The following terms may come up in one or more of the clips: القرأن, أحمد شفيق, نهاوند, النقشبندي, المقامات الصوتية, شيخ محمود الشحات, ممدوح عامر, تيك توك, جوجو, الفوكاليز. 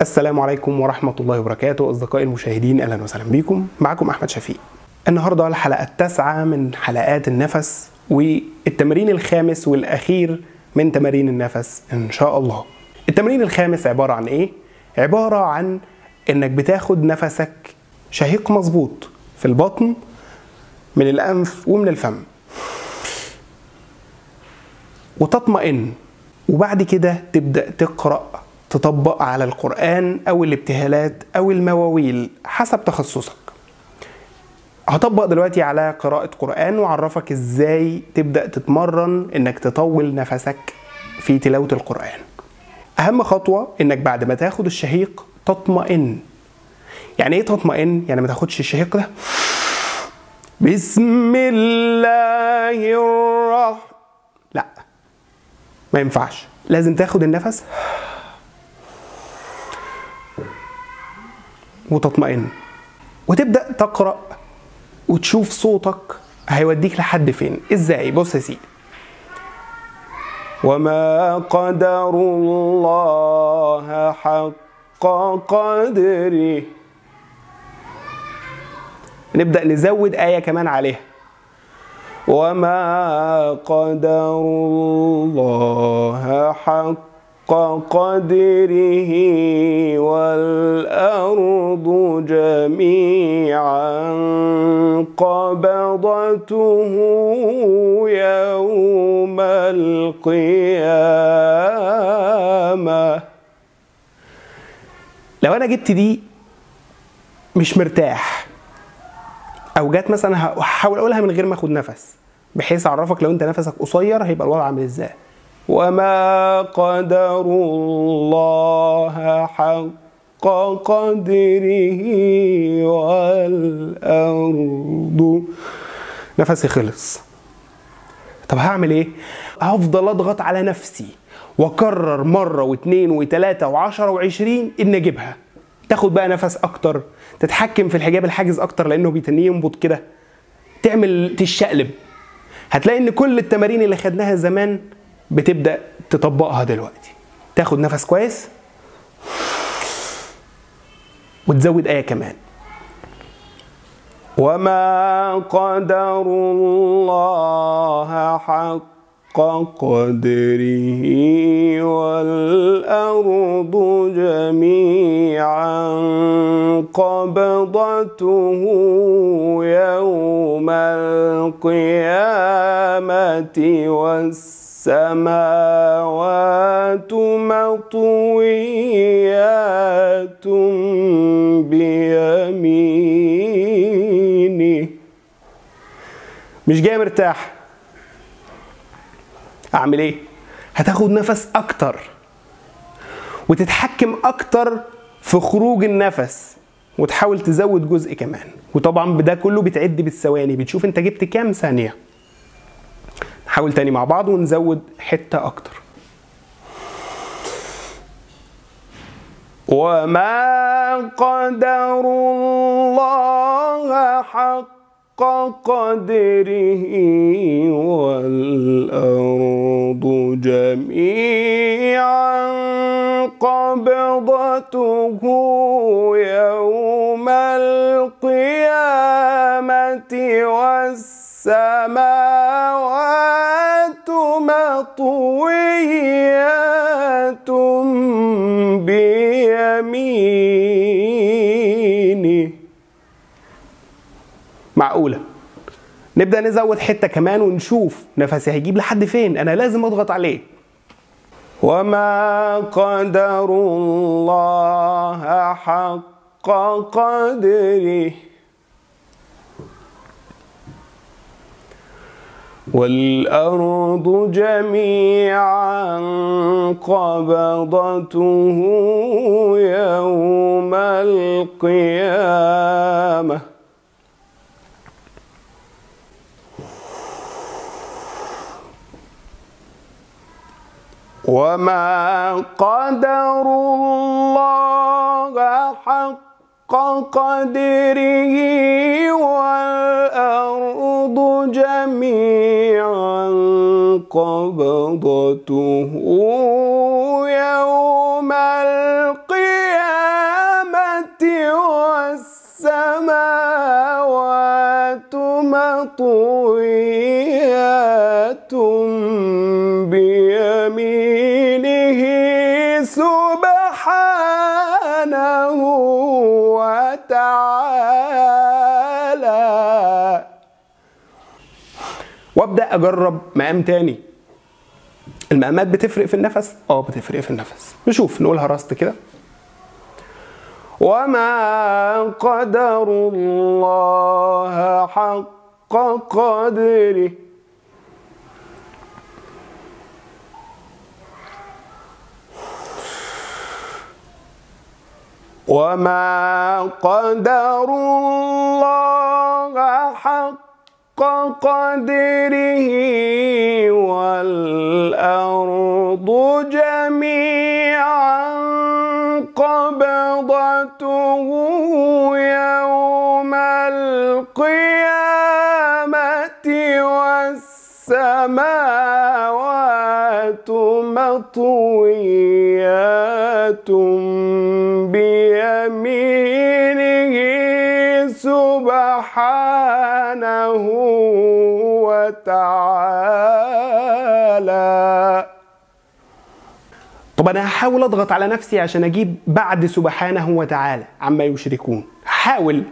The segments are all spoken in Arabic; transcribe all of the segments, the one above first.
السلام عليكم ورحمة الله وبركاته أصدقائي المشاهدين، أهلا وسهلا بكم. معكم أحمد شفيق. النهاردة الحلقة التاسعة من حلقات النفس والتمرين الخامس والأخير من تمارين النفس إن شاء الله. التمرين الخامس عبارة عن إيه؟ عبارة عن إنك بتاخد نفسك شهيق مظبوط في البطن من الأنف ومن الفم وتطمئن، وبعد كده تبدأ تقرأ، تطبق على القرآن أو الابتهالات أو المواويل حسب تخصصك. هطبق دلوقتي على قراءة قرآن وعرفك إزاي تبدأ تتمرن إنك تطول نفسك في تلاوة القرآن. أهم خطوة إنك بعد ما تاخد الشهيق تطمئن. يعني إيه تطمئن؟ يعني ما تاخدش الشهيق ده بسم الله الرحمن، لا ما ينفعش، لازم تاخد النفس وتطمئن وتبدأ تقرأ وتشوف صوتك هيوديك لحد فين. ازاي؟ بص يا سيدي، وما قدر الله حق قدره، نبدأ نزود آية كمان عليها، وما قدر الله حق قدره والأرض جميعا قبضته يوم القيامة. لو أنا جبت دي مش مرتاح أو جات مثلا، هحاول أقولها من غير ما أخد نفس بحيث أعرفك لو أنت نفسك قصير هيبقى الوضع عامل إزاي. وما قدر الله حق قدره والأرض، نفسي خلص. طب هعمل ايه؟ هفضل اضغط على نفسي واكرر مرة واثنين وثلاثة وعشرة وعشرين ان اجيبها. تاخد بقى نفس اكتر، تتحكم في الحجاب الحاجز اكتر لانه بيتنيه ينبض كده، تعمل تشقلب. هتلاقي ان كل التمارين اللي خدناها زمان بتبدأ تطبقها دلوقتي. تاخد نفس كويس وتزود آية كمان، وما قدر الله حق قدره والأرض جميعا قبضته يوم القيامة السماوات مطويات بيمينه. مش جاي مرتاح، اعمل ايه؟ هتاخد نفس اكتر وتتحكم اكتر في خروج النفس وتحاول تزود جزء كمان. وطبعا ده كله بتعد بالثواني، بتشوف انت جبت كام ثانية. نحاول تاني مع بعض ونزود حتة أكتر، وما قدر الله حق قدره والأرض جميعا قبضته يوم القيامة والسماوات مطويات بيمينه. معقولة؟ نبدأ نزود حتة كمان ونشوف نفسي هيجيب لحد فين. أنا لازم أضغط عليه. وما قدر الله حق قدره والأرض جميعا قبضته يوم القيامة. وما قدر الله حق قدره والأرض جميعا قبضته يوم القيامة سبحانه وتعالى، وابدأ أجرب مقام تاني. المقامات بتفرق في النفس؟ اه بتفرق في النفس. نشوف نقولها راست كده. وما قدروا الله حق قدره. وما قدروا الله حق قدره والأرض جميعا قبضته يوم القيامة والسماوات مطويات بيمينه سبحانه وتعالى. طب أنا هحاول أضغط على نفسي عشان أجيب بعد سبحانه وتعالى عما يشركون، هحاول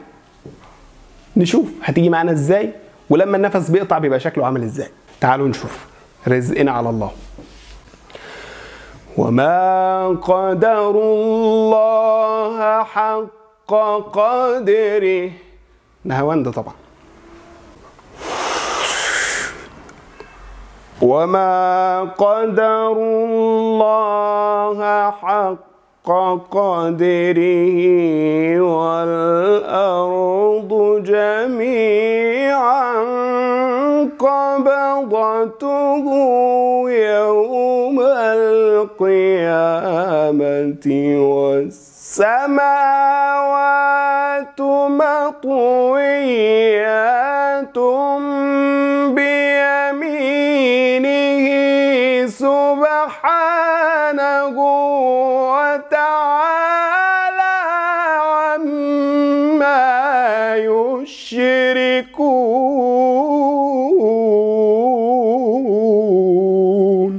نشوف هتيجي معانا إزاي، ولما النفس بيقطع بيبقى شكله عامل إزاي. تعالوا نشوف. رزقنا على الله. وما قدروا الله حق قدره. نهاوند طبعا. وما قدروا الله حق قدره والأرض جميعا قبضته يوم القيامة والسماوات مطويات بيمينه سبحانه وتعالى عما يشركون.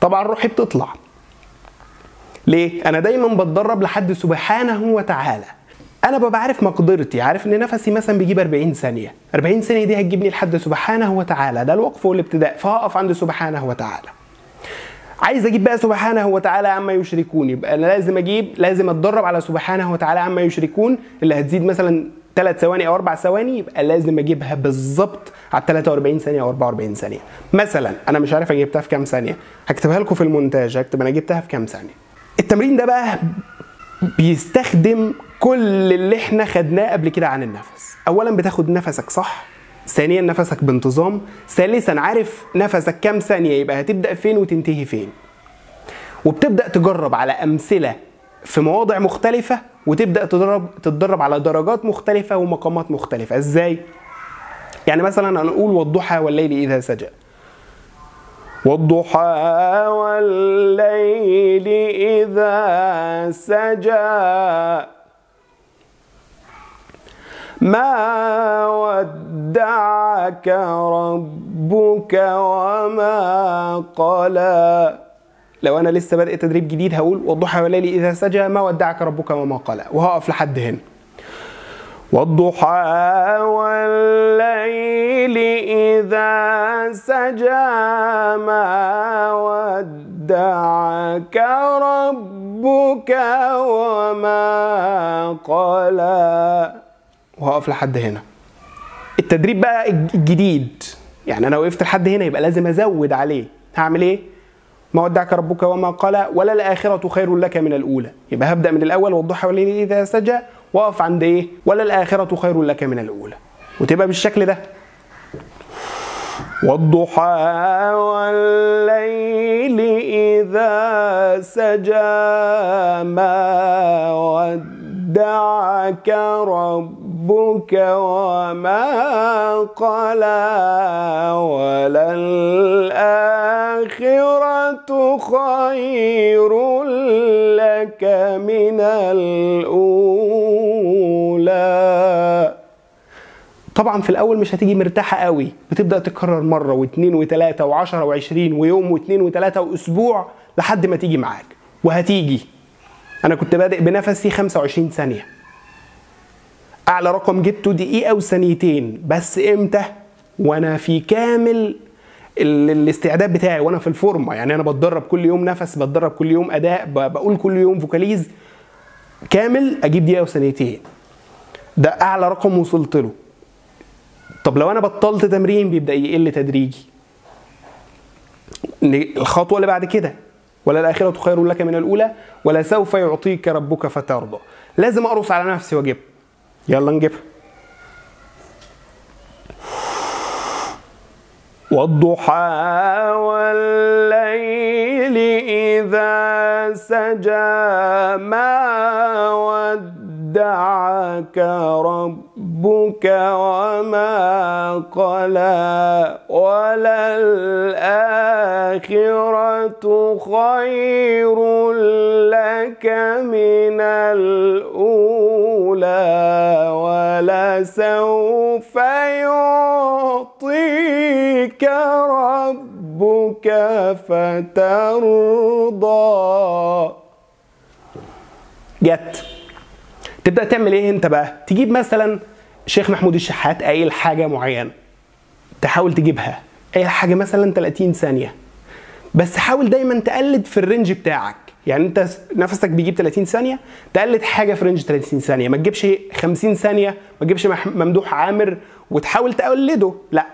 طبعا روحي بتطلع. ليه؟ أنا دايما بتدرب لحد سبحانه وتعالى. أنا ببقى عارف مقدرتي، عارف إن نفسي مثلا بيجيب 40 ثانية، 40 ثانية دي هتجيبني لحد سبحانه وتعالى، ده الوقف والابتداء، فهقف عند سبحانه وتعالى. عايز أجيب بقى سبحانه وتعالى عما يشركون، يبقى أنا لازم أتدرب على سبحانه وتعالى عما يشركون، اللي هتزيد مثلا 3 ثواني أو 4 ثواني يبقى لازم أجيبها بالظبط على 43 ثانية أو 44 ثانية. مثلا أنا مش عارف أنا جبتها في كام ثانية، هكتبها لكم في المونتاج، هكتب أنا جبتها في كام ثانية. التمرين ده بقى بيستخدم كل اللي احنا خدناه قبل كده عن النفس. اولا بتاخد نفسك صح، ثانيا نفسك بانتظام، ثالثا عارف نفسك كام ثانية يبقى هتبدأ فين وتنتهي فين، وبتبدأ تجرب على أمثلة في مواضع مختلفة، وتبدأ تتدرب على درجات مختلفة ومقامات مختلفة. ازاي؟ يعني مثلا هنقول والضحى والليل إذا سجى. والضحى والليل إذا سجى ما ودعك ربك وما قلى. لو أنا لسه بادئ تدريب جديد هقول والضحى والليل إذا سجى ما ودعك ربك وما قلى، وهقف لحد هنا. والضحى والليل إذا سجى ما ودعك ربك وما قلى، وهقف لحد هنا. التدريب بقى الجديد، يعني أنا وقفت لحد هنا يبقى لازم أزود عليه، هعمل إيه؟ ما ودعك ربك وما قلى ولا الآخرة خير لك من الأولى، يبقى هبدأ من الأول والضحى والليل إذا سجى واقف عند ايه؟ ولا الآخرة خير لك من الأولى، وتبقى بالشكل ده. والضحى والليل إذا سجى ما ودعك ربك وما قلى ولا الآخرة خير لك من الأولى. طبعا في الاول مش هتيجي مرتاحه قوي، بتبدا تكرر مره واثنين وثلاثه و10 و20 ويوم واثنين وثلاثه واسبوع لحد ما تيجي معاك، وهتيجي. انا كنت بادئ بنفسي 25 ثانيه، اعلى رقم جبته دقيقه وثانيتين بس. امتى؟ وانا في كامل الاستعداد بتاعي، وانا في الفورمه. يعني انا بتدرب كل يوم نفس، بتدرب كل يوم اداء، بقول كل يوم فوكاليز كامل، اجيب دقيقه وثانيتين. ده اعلى رقم وصلت له. طب لو انا بطلت تمرين بيبدا يقل تدريجي. الخطوه اللي بعد كده، ولا الاخره خير لك من الاولى ولا سوف يعطيك ربك فترضى. لازم اقرص على نفسي واجيبها. يلا نجيبها. والضحى والليل إذا سجى، ما ودعك ربك وما قلى، وللآخرة خير لك من الأولى، ولسوف يعطيك ربك فترضى. جت. تبدأ تعمل ايه انت بقى؟ تجيب مثلا شيخ محمود الشحات قايل حاجة معينة، تحاول تجيبها. قايل حاجة مثلا 30 ثانية، بس حاول دايما تقلد في الرينج بتاعك. يعني انت نفسك بيجيب 30 ثانية، تقلد حاجة في رينج 30 ثانية، ما تجيبش 50 ثانية، ما تجيبش ممدوح عامر وتحاول تقلده، لا.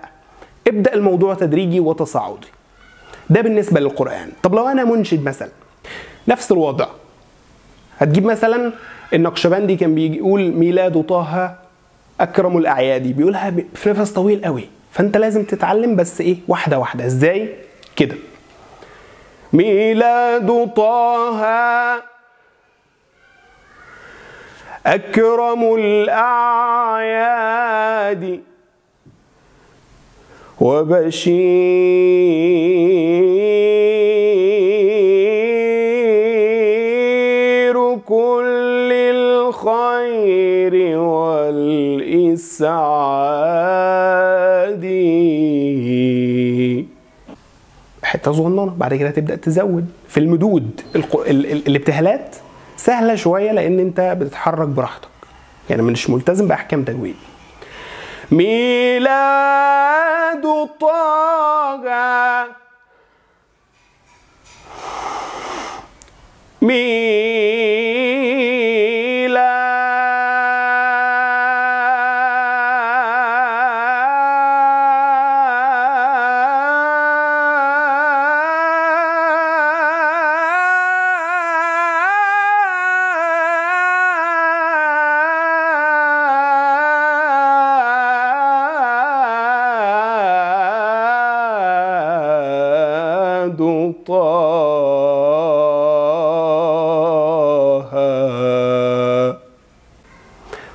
ابدأ الموضوع تدريجي وتصاعدي. ده بالنسبة للقرآن. طب لو أنا منشد مثلا، نفس الوضع. هتجيب مثلا النقشبندي كان بيقول ميلاد طه أكرم الأعيادي، بيقولها في نفس طويل قوي، فأنت لازم تتعلم بس إيه، واحدة واحدة. إزاي؟ كده. ميلاد طه أكرم الأعياد، وبشير كل الخير والإسعاد. حتة صغننة. بعد كده تبدأ تزود في المدود. الابتهالات سهلة شوية لأن أنت بتتحرك براحتك، يعني مش ملتزم بأحكام تجويد. ميلاد طه،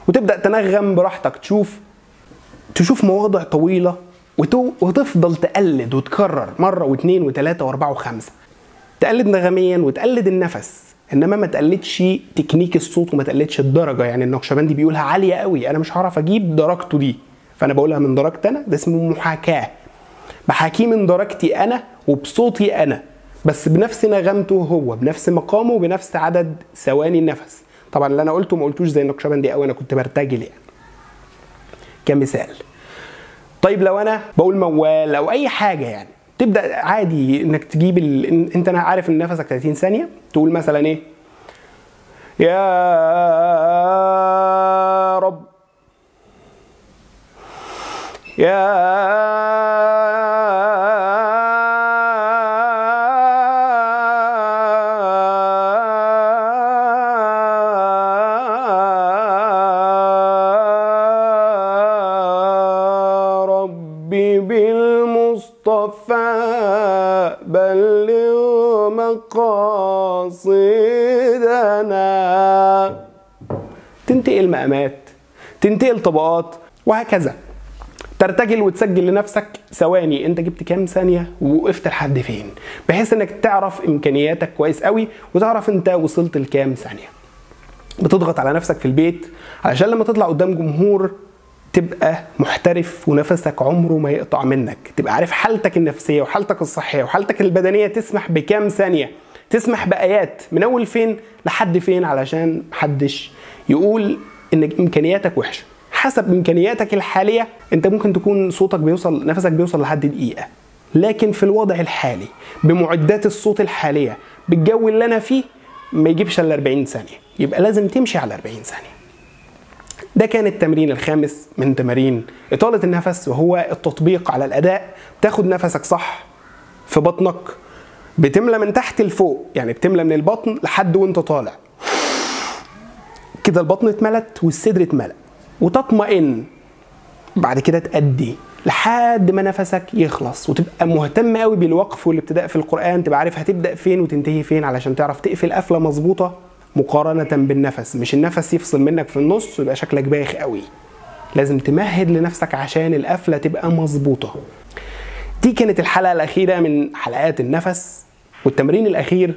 وتبدأ تنغم براحتك. تشوف مواضع طويلة وتفضل تقلد وتكرر مرة واثنين وثلاثة واربعة وخمسة. تقلد نغميا وتقلد النفس، انما ما تقلدش تكنيك الصوت وما تقلدش الدرجة. يعني النقشبندي بيقولها عالية قوي، انا مش هعرف اجيب درجته دي، فانا بقولها من درجتي انا. ده اسمه محاكاة، بحاكيه من درجتي انا وبصوتي انا، بس بنفس نغمته هو، بنفس مقامه، وبنفس عدد ثواني النفس. طبعا اللي انا قلته ما قلتوش زي النقشبندي قوي، انا كنت برتجل يعني كمثال. طيب لو انا بقول موال او اي حاجه، يعني تبدا عادي انك تجيب انت عارف ان نفسك 30 ثانيه، تقول مثلا ايه، يا رب، بلغ مقاصدنا. تنتقل مقامات، تنتقل طبقات، وهكذا. ترتجل وتسجل لنفسك ثواني، انت جبت كام ثانيه ووقفت لحد فين، بحيث انك تعرف امكانياتك كويس قوي وتعرف انت وصلت لكام ثانيه. بتضغط على نفسك في البيت علشان لما تطلع قدام جمهور تبقى محترف ونفسك عمره ما يقطع منك، تبقى عارف حالتك النفسية وحالتك الصحية وحالتك البدنية تسمح بكام ثانية، تسمح بآيات من اول فين لحد فين علشان محدش يقول ان امكانياتك وحشه. حسب امكانياتك الحاليه انت ممكن تكون صوتك بيوصل، نفسك بيوصل لحد دقيقه، لكن في الوضع الحالي بمعدات الصوت الحاليه بالجو اللي انا فيه ما يجيبش الا 40 ثانيه، يبقى لازم تمشي على 40 ثانيه. ده كان التمرين الخامس من تمارين إطالة النفس، وهو التطبيق على الأداء. تاخد نفسك صح في بطنك، بتملى من تحت لفوق، يعني بتملى من البطن لحد وانت طالع كده، البطن اتملت والصدر اتملى، وتطمئن. بعد كده تأدي لحد ما نفسك يخلص، وتبقى مهتم قوي بالوقف والابتداء في القرآن، تبقى عارف هتبدأ فين وتنتهي فين علشان تعرف تقفل قفلة مظبوطة مقارنة بالنفس. مش النفس يفصل منك في النص ويبقى شكلك بايخ قوي، لازم تمهد لنفسك عشان القفلة تبقى مظبوطة. دي كانت الحلقة الأخيرة من حلقات النفس والتمرين الأخير،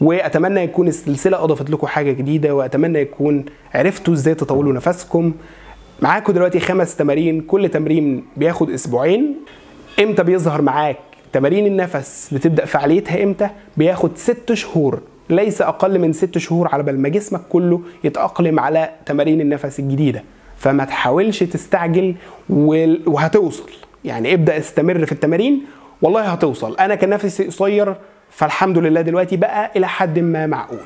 وأتمنى يكون السلسلة أضافت لكم حاجة جديدة، وأتمنى يكون عرفتوا إزاي تطولوا نفسكم. معاكم دلوقتي 5 تمارين، كل تمرين بياخد أسبوعين. إمتى بيظهر معاك تمارين النفس؟ بتبدأ فعاليتها إمتى؟ بياخد 6 شهور، ليس أقل من 6 شهور على بال ما جسمك كله يتأقلم على تمارين النفس الجديدة. فما تحاولش تستعجل وهتوصل، يعني ابدأ استمر في التمارين، والله هتوصل. أنا كان نفسي قصير فالحمد لله دلوقتي بقى إلى حد ما معقول.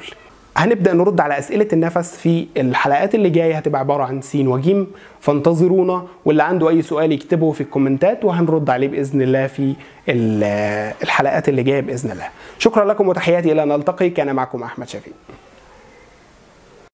هنبدأ نرد على أسئلة النفس في الحلقات اللي جاية، هتبقى عبارة عن سين وجيم، فانتظرونا. واللي عنده أي سؤال يكتبه في الكومنتات وهنرد عليه بإذن الله في الحلقات اللي جاية بإذن الله. شكرا لكم وتحياتي إلى أن نلتقي. كان معكم أحمد شفيق.